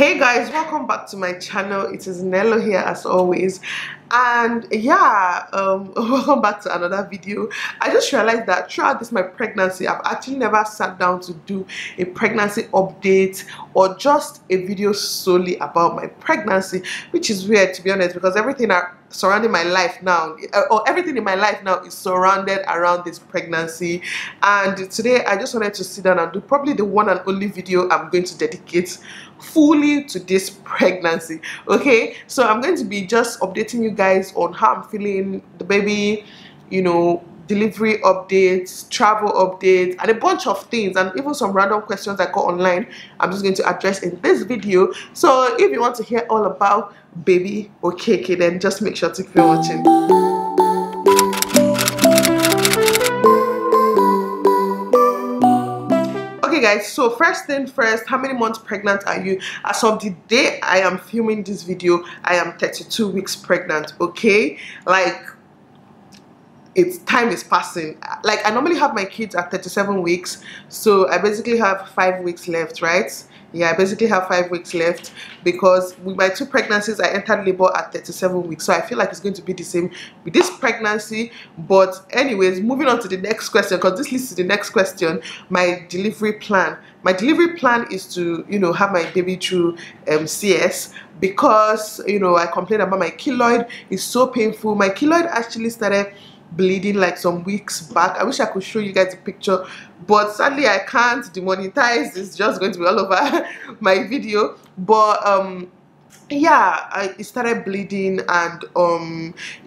Hey guys, welcome back to my channel. It is Nello here as always, and yeah, welcome back to another video. I just realized that throughout this my pregnancy, I've actually never sat down to do a pregnancy update or just a video solely about my pregnancy, which is weird, to be honest, because everything surrounding my life now, or everything in my life now, is surrounded around this pregnancy. And today I just wanted to sit down and do probably the one and only video I'm going to dedicate fully to this pregnancy. Okay, so I'm going to be just updating you guys on how I'm feeling, the baby, you know, delivery updates, travel updates, and a bunch of things, and even some random questions I got online. I'm just going to address in this video. So if you want to hear all about baby or KK, then just make sure to keep watching. Okay guys, so first thing first, how many months pregnant are you? As of the day I am filming this video, I am 32 weeks pregnant. Okay, like, it's time is passing. Like, I normally have my kids at 37 weeks, so I basically have 5 weeks left, right? Yeah, I basically have 5 weeks left, because with my two pregnancies I entered labor at 37 weeks, so I feel like it's going to be the same with this pregnancy. But anyways, moving on to the next question, because this leads to the next question, my delivery plan. My delivery plan is to, you know, have my baby through CS, because, you know, I complained about my keloid. It's so painful. My keloid actually started bleeding like some weeks back. I wish I could show you guys a picture, but sadly I can't demonetize. It's just going to be all over my video. But yeah, it started bleeding, and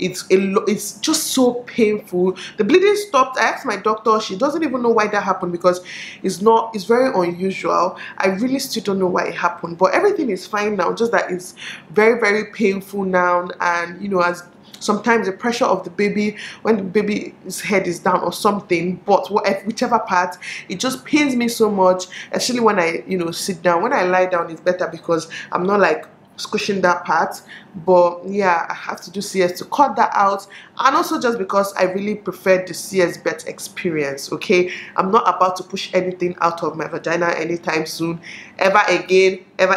it's just so painful. The bleeding stopped. I asked my doctor. She doesn't even know why that happened, because it's very unusual. I really still don't know why it happened, but everything is fine now, just that it's very, very painful now. And you know, as sometimes the pressure of the baby, when the baby's head is down or something, but whichever part, it just pains me so much, especially when I, you know, sit down. When I lie down, it's better, because I'm not like squishing that part. But yeah, I have to do CS to cut that out, and also just because I really preferred the CS birth experience. Okay, I'm not about to push anything out of my vagina anytime soon, ever again, ever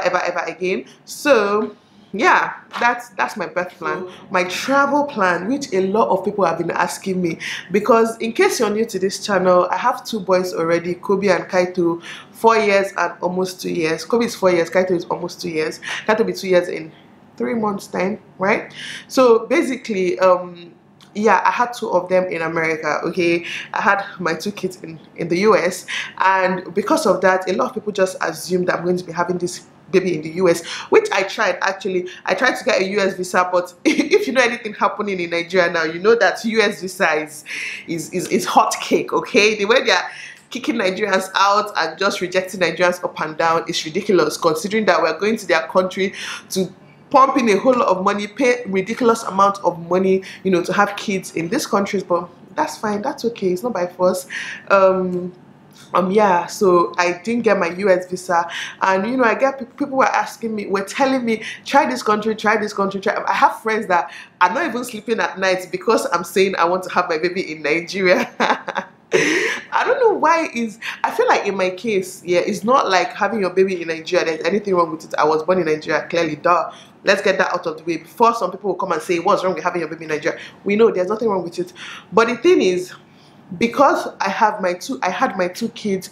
again. So yeah, that's my birth plan. My travel plan, which a lot of people have been asking me, because in case you're new to this channel, I have two boys already, Kobi and Kaito, 4 years and almost 2 years. Kobi is 4 years, Kaito is almost 2 years. That will be 2 years in 3 months time, right? So basically, yeah, I had two of them in America. Okay, I had my two kids in the US, and because of that, a lot of people just assume that I'm going to be having this baby in the US, which I tried. Actually, I tried to get a US visa, but if you know anything happening in Nigeria now, you know that US visa is hot cake. Okay, the way they are kicking Nigerians out and just rejecting Nigerians up and down is ridiculous, considering that we're going to their country to pump in a whole lot of money, pay ridiculous amount of money, you know, to have kids in these countries. But that's fine, that's okay, it's not by force. Yeah, so I didn't get my US visa, and you know, I get people were asking me, were telling me, try this country, try this country, try. I have friends that are not even sleeping at night because I'm saying I want to have my baby in Nigeria. I don't know why. I feel like in my case, yeah, it's not like having your baby in Nigeria, there's anything wrong with it. I was born in Nigeria, clearly, duh. Let's get that out of the way before some people will come and say, what's wrong with having your baby in Nigeria? We know there's nothing wrong with it. But the thing is, because I had my two kids,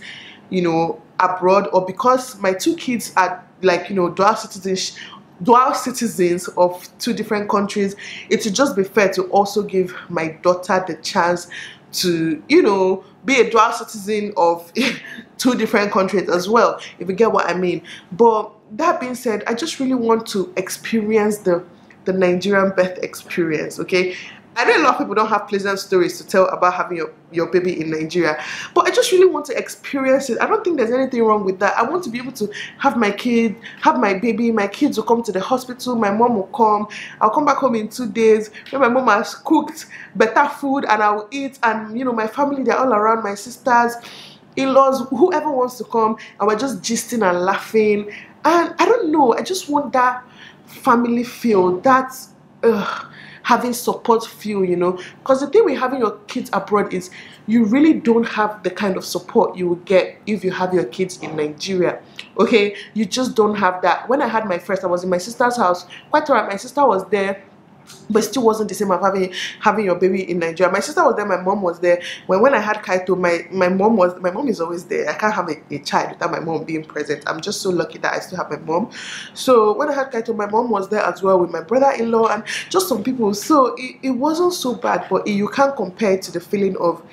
you know, abroad, or because my two kids are, like, you know, dual citizens of two different countries, it would just be fair to also give my daughter the chance to, you know, be a dual citizen of two different countries as well, if you get what I mean. But that being said, I just really want to experience the Nigerian birth experience. Okay, I know a lot of people don't have pleasant stories to tell about having your baby in Nigeria, but I just really want to experience it. I don't think there's anything wrong with that. I want to be able to have my kid, have my baby. My kids will come to the hospital, my mom will come, I'll come back home in 2 days, when my mom has cooked better food, and I'll eat, and you know, my family, they're all around, my sisters, in-laws, whoever wants to come, and we're just gisting and laughing. And I don't know, I just want that family feel, that having support feel, you know. Because the thing with having your kids abroad is you really don't have the kind of support you will get if you have your kids in Nigeria. Okay, you just don't have that. When I had my first, I was in my sister's house. Quite alright, my sister was there, but still wasn't the same as having your baby in Nigeria. My sister was there, my mom was there. When I had Kaito, my mom is always there. I can't have a child without my mom being present. I'm just so lucky that I still have my mom. So when I had Kaito, my mom was there as well with my brother-in-law and just some people. So it wasn't so bad, but you can't compare it to the feeling of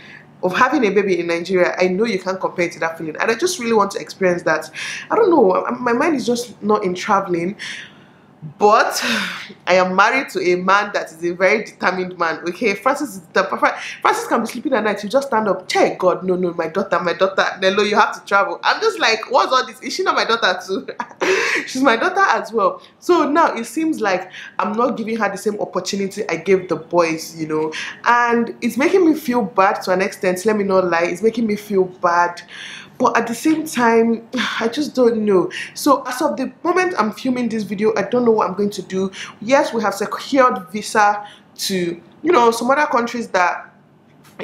having a baby in Nigeria. I know you can't compare it to that feeling, and I just really want to experience that. I don't know, my mind is just not in traveling. But I am married to a man that is a very determined man. Okay, Francis can be sleeping at night, you just stand up, check God, no, my daughter, Nello, you have to travel. I'm just like, what's all this? Is she not my daughter too? She's my daughter as well. So now it seems like I'm not giving her the same opportunity I gave the boys, you know. And it's making me feel bad to an extent, let me not lie. It's making me feel bad. But at the same time, I just don't know. So as of the moment I'm filming this video, I don't know what I'm going to do. Yes, we have secured visa to, you know, some other countries that,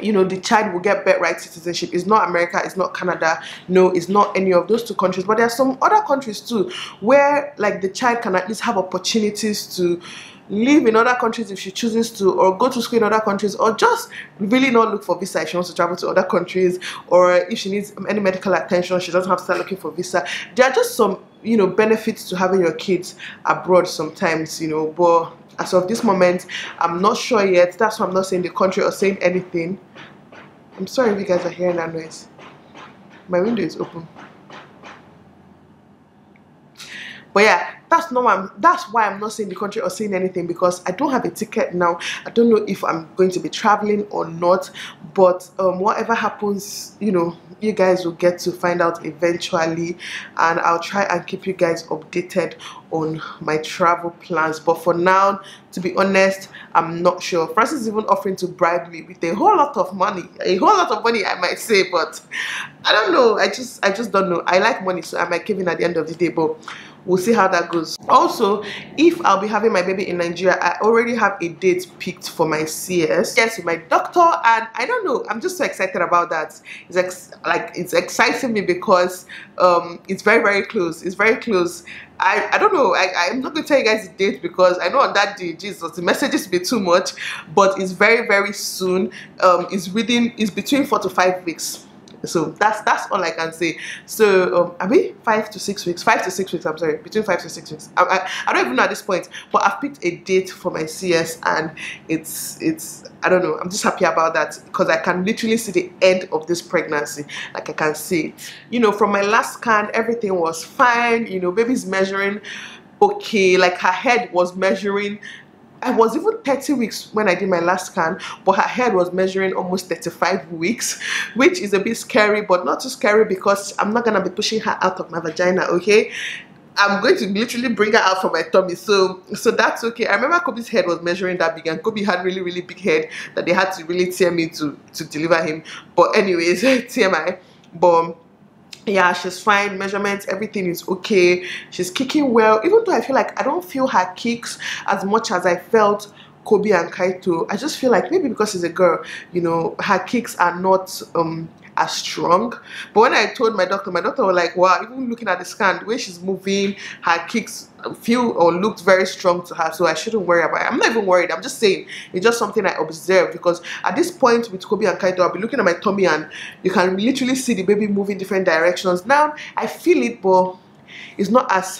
you know, the child will get birthright citizenship. It's not America, it's not Canada, no, it's not any of those two countries. But there are some other countries too where, like, the child can at least have opportunities to live in other countries if she chooses to, or go to school in other countries, or just really not look for visa if she wants to travel to other countries, or if she needs any medical attention, she doesn't have to start looking for visa. There are just some, you know, benefits to having your kids abroad sometimes, you know. But as of this moment, I'm not sure yet. That's why I'm not saying the country or saying anything. I'm sorry if you guys are hearing that noise. My window is open. But yeah, that's why I'm not saying the country or saying anything, because I don't have a ticket now. I don't know if I'm going to be traveling or not. But whatever happens, you know, you guys will get to find out eventually, and I'll try and keep you guys updated on my travel plans. But for now, to be honest, I'm not sure. Francis is even offering to bribe me with a whole lot of money, I might say. But I don't know, I just don't know. I like money, so I might give in at the end of the day, but we'll see how that goes. Also, if I'll be having my baby in Nigeria, I already have a date picked for my CS. Yes, with my doctor, and I don't know, I'm just so excited about that. It's it's exciting me because it's very, very close. It's very close. I don't know, I'm not going to tell you guys the date because I know on that day, Jesus, the messages be too much, but it's very, very soon. It's between 4 to 5 weeks. So that's all I can say. So I mean, 5 to 6 weeks, 5 to 6 weeks, I'm sorry, between 5 to 6 weeks. I don't even know at this point, but I've picked a date for my CS, and it's I don't know, I'm just happy about that because I can literally see the end of this pregnancy. Like, I can see it, you know. From my last scan, everything was fine, you know. Baby's measuring okay, like her head was measuring, I was even 30 weeks when I did my last scan, but her head was measuring almost 35 weeks, which is a bit scary, but not too scary because I'm not gonna be pushing her out of my vagina, okay? I'm going to literally bring her out from my tummy, so that's okay. I remember Kobi's head was measuring that big, and Kobi had really, really big head that they had to really tear me to deliver him. But anyways, TMI. But yeah, she's fine. Measurements, everything is okay. She's kicking well, even though I feel like I don't feel her kicks as much as I felt Kobi and Kaito. I just feel like maybe because she's a girl, you know, her kicks are not as strong. But when I told my doctor was like, wow, even looking at the scan, the way she's moving, her kicks feel or looked very strong to her, so I shouldn't worry about it. I'm not even worried, I'm just saying it's just something I observed, because at this point with Kobi and Kaito, I'll be looking at my tummy and you can literally see the baby moving different directions. Now I feel it, but it's not as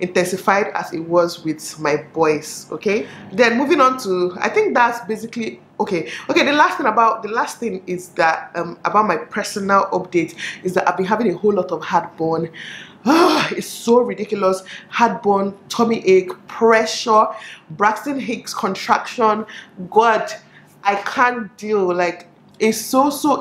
intensified as it was with my boys, okay? Then moving on to, I think that's basically, okay, the last thing is that, about my personal update, is that I've been having a whole lot of heartburn. It's so ridiculous. Heartburn, tummy ache, pressure, Braxton Hicks contraction. God, I can't deal, like, it's it's so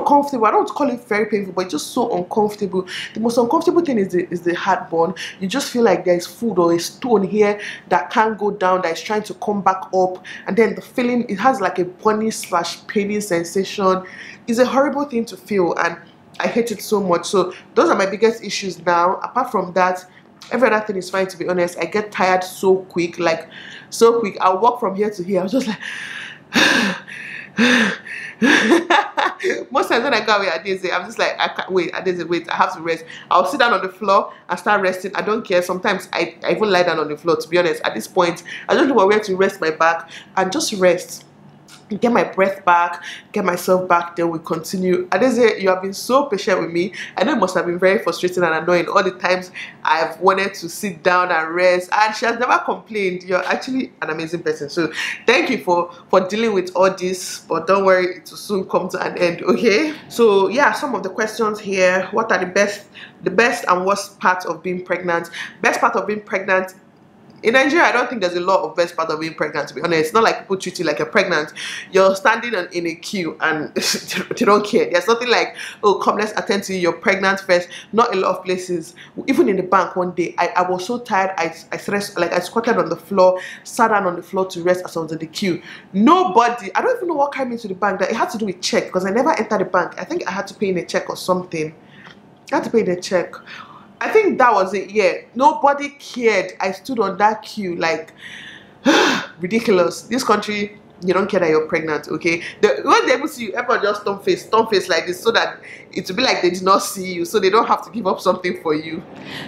uncomfortable. I don't call it very painful, but it's just so uncomfortable. The most uncomfortable thing is the heartburn. You just feel like there's food or a stone here that can't go down, that is trying to come back up, and then the feeling, it has like a burning/paining sensation. It's a horrible thing to feel, and I hate it so much. So those are my biggest issues now. Apart from that, every other thing is fine, to be honest. I get tired so quick, like so quick. I'll walk from here to here. I'm just like most times when I go away at Adeze, I'm just like, I can't wait, Adeze, wait, I have to rest. I'll sit down on the floor and start resting. I don't care. Sometimes I even lie down on the floor, to be honest. At this point, I don't know where to rest my back and just rest. Get my breath back, get myself back, then we continue. Adeze, you have been so patient with me. I know it must have been very frustrating and annoying all the times I've wanted to sit down and rest, and she has never complained. You're actually an amazing person, so thank you for dealing with all this, but don't worry, it will soon come to an end, okay? So yeah, some of the questions here. What are the best and worst parts of being pregnant? Best part of being pregnant in Nigeria, I don't think there's a lot of best part of being pregnant, to be honest. It's not like people treat you like you're pregnant. You're standing in a queue and they don't care. There's nothing like, oh, come, let's attend to you. You're pregnant first. Not a lot of places. Even in the bank one day, I was so tired. I stressed, like I squatted on the floor, sat down on the floor to rest as I was in the queue. Nobody, I don't even know what came into the bank. That it had to do with check, because I never entered the bank. I think I had to pay in a check or something. I had to pay in a check. I think that was it, yeah. Nobody cared. I stood on that queue like ridiculous. This country, you don't care that you're pregnant, okay? When they will see you, everyone just turn face like this, so that it will be like they did not see you, so they don't have to give up something for you.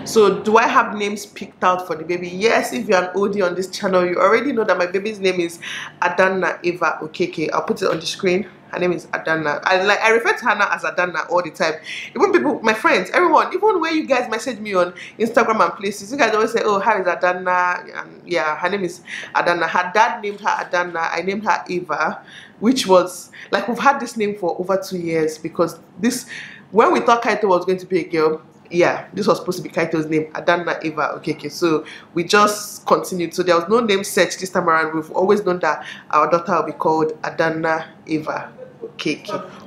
So do I have names picked out for the baby? Yes, if you're an OD on this channel, you already know that my baby's name is Adanna Eva Okeke. I'll put it on the screen. Her name is Adanna. I refer to her now as Adanna all the time. Even people, my friends, everyone, even when you guys message me on Instagram and places, you guys always say, oh, how is Adanna? And yeah, her name is Adanna. Her dad named her Adanna. I named her Eva, which was, like, we've had this name for over 2 years, because this, when we thought Kaito was going to be a girl, yeah, this was supposed to be Kaito's name, Adanna Eva. Okay, so we just continued. So there was no name search this time around. We've always known that our daughter will be called Adanna Eva.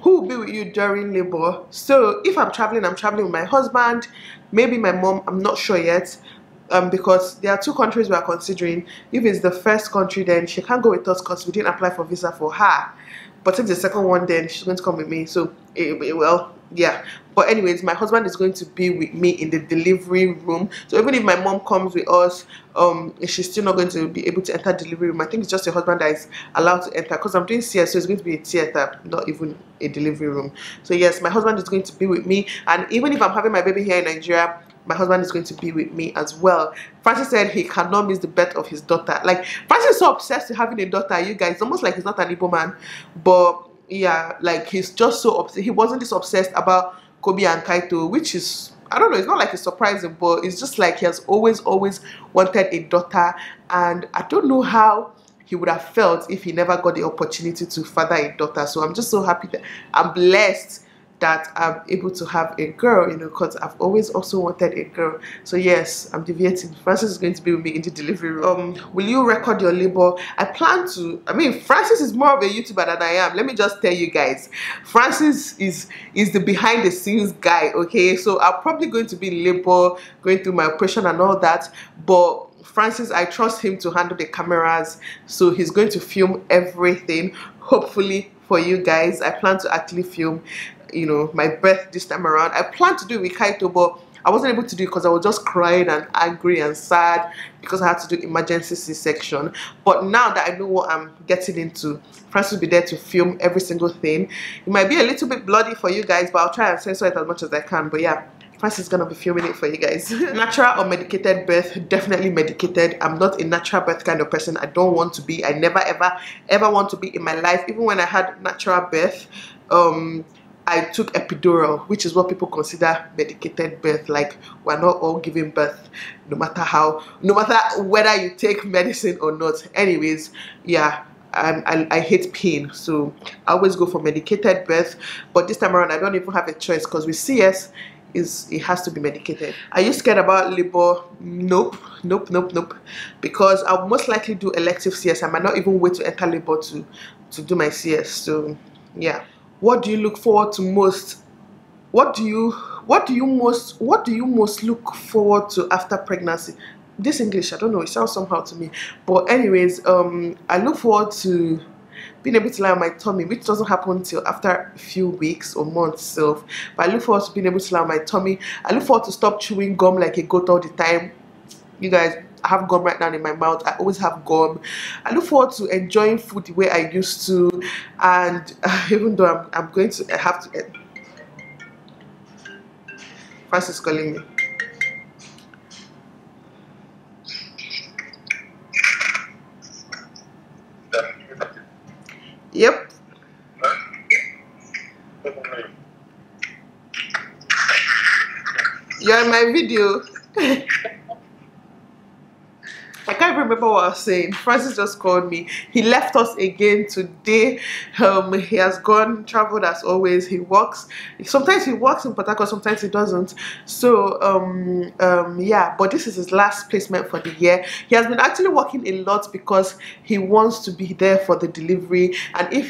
Who will be with you during labor? So if I'm traveling, I'm traveling with my husband, maybe my mom, I'm not sure yet, because there are two countries we are considering. If it's the first country, then she can't go with us because we didn't apply for visa for her, but if the second one, then she's going to come with me. So well, yeah, but anyways, my husband is going to be with me in the delivery room. So even if my mom comes with us, she's still not going to be able to enter the delivery room. I think it's just a husband that is allowed to enter, because I'm doing CS, so it's going to be a theater, not even a delivery room. So yes, my husband is going to be with me, and even if I'm having my baby here in Nigeria, my husband is going to be with me as well. Francis said he cannot miss the birth of his daughter. Like, Francis is so obsessed with having a daughter, you guys, almost like he's not an Igbo man, but yeah, like he's just so obsessed. He wasn't this obsessed about Kobi and Kaito, which is, I don't know, it's not like it's surprising, but it's just like he has always wanted a daughter, and I don't know how he would have felt if he never got the opportunity to father a daughter. So I'm just so happy that I'm blessed that I'm able to have a girl, you know, because I've always also wanted a girl. So yes, I'm deviating. Francis is going to be with me in the delivery room. Will you record your labor? I plan to. I mean, Francis is more of a YouTuber than I am. Let me just tell you guys, Francis is the behind the scenes guy, okay? So I'm probably going to be in labor, going through my operation and all that, but Francis, I trust him to handle the cameras, so he's going to film everything, hopefully, for you guys. I plan to actually film, you know, my birth this time around. I plan to do it with Kaito, but I wasn't able to do it because I was just crying and angry and sad because I had to do emergency C-section. But now that I know what I'm getting into, Francis will be there to film every single thing. It might be a little bit bloody for you guys, but I'll try and censor it as much as I can. But yeah, Francis is going to be filming it for you guys. Natural or medicated birth? Definitely medicated. I'm not a natural birth kind of person. I don't want to be. I never ever want to be in my life. Even when I had natural birth, I took epidural, which is what people consider medicated birth. Like, we're not all giving birth, no matter how, no matter whether you take medicine or not. Anyways, yeah, I hate pain, so I always go for medicated birth. But this time around, I don't even have a choice, because with CS, it has to be medicated. Are you scared about labor? Nope, because I'll most likely do elective CS. I might not even wait to enter labor to do my CS. So yeah. What do you look forward to most? What do you most look forward to after pregnancy? This English, I don't know, it sounds somehow to me, but anyways, I look forward to being able to lie on my tummy, which doesn't happen till after a few weeks or months self. But I look forward to being able to lie on my tummy. I look forward to stop chewing gum like a goat all the time. You guys, I have gum right now in my mouth. I always have gum. I look forward to enjoying food the way I used to, and even though I'm going to have to end. Francis is calling me. Yep. You're in my video. I can't remember what I was saying. Francis just called me. He left us again today. He has gone, traveled as always. He works. Sometimes he works in Port Harcourt, sometimes he doesn't. So, yeah, but this is his last placement for the year. He has been actually working a lot because he wants to be there for the delivery. And if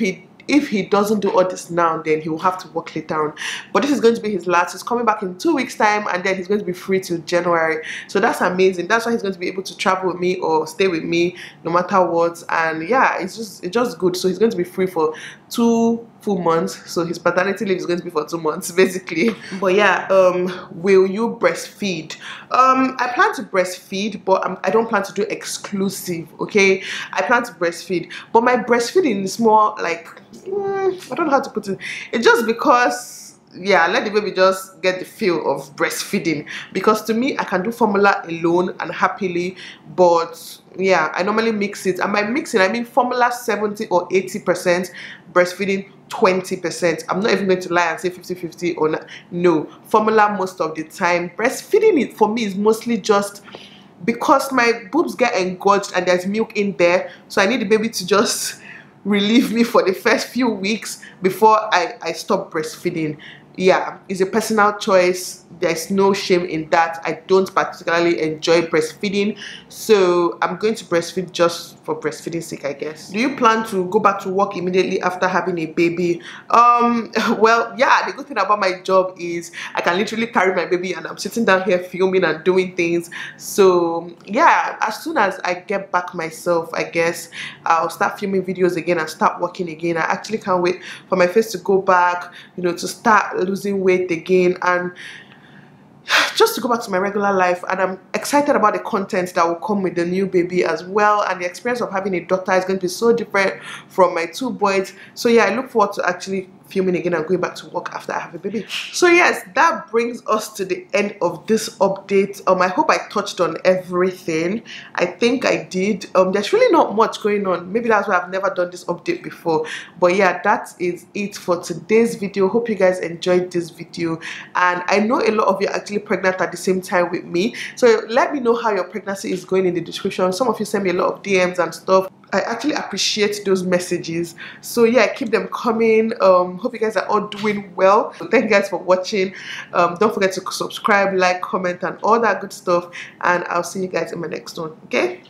he doesn't do all this now, then he will have to work later on. But this is going to be his last. He's coming back in 2 weeks time, and then he's going to be free till January. So that's amazing. That's why he's going to be able to travel with me or stay with me no matter what. And yeah, it's just good. So he's going to be free for 2 full months. So his paternity leave is going to be for 2 months basically. But yeah, will you breastfeed? I plan to breastfeed, but I don't plan to do exclusive. Okay, I plan to breastfeed, but my breastfeeding is more like, I don't know how to put it. It's just because, yeah, let the baby just get the feel of breastfeeding, because to me I can do formula alone and happily, but yeah, I normally mix it. And by mixing I mean formula 70% or 80%, breastfeeding 20%. I'm not even going to lie and say 50-50 or not. No, formula most of the time. Breastfeeding, it for me is mostly just because my boobs get engorged and there's milk in there, so I need the baby to just relieve me for the first few weeks before I stop breastfeeding. Yeah, it's a personal choice. There's no shame in that. I don't particularly enjoy breastfeeding, so I'm going to breastfeed just for breastfeeding sake, I guess. Do you plan to go back to work immediately after having a baby? Well, yeah, the good thing about my job is I can literally carry my baby and I'm sitting down here filming and doing things. So yeah, as soon as I get back myself, I guess I'll start filming videos again and start working again. I actually can't wait for my face to go back, you know, to start losing weight again and just to go back to my regular life. And I'm excited about the content that will come with the new baby as well, and the experience of having a daughter is going to be so different from my 2 boys. So yeah, I look forward to actually filming again and going back to work after I have a baby. So yes, that brings us to the end of this update. I hope I touched on everything. I think I did. There's really not much going on. Maybe that's why I've never done this update before. But yeah, that is it for today's video. Hope you guys enjoyed this video, and I know a lot of you are actually pregnant at the same time with me, so let me know how your pregnancy is going in the description. Some of you send me a lot of DMs and stuff. I actually appreciate those messages. So yeah, keep them coming. Hope you guys are all doing well. So thank you guys for watching. Don't forget to subscribe, like, comment and all that good stuff, and I'll see you guys in my next one. Okay.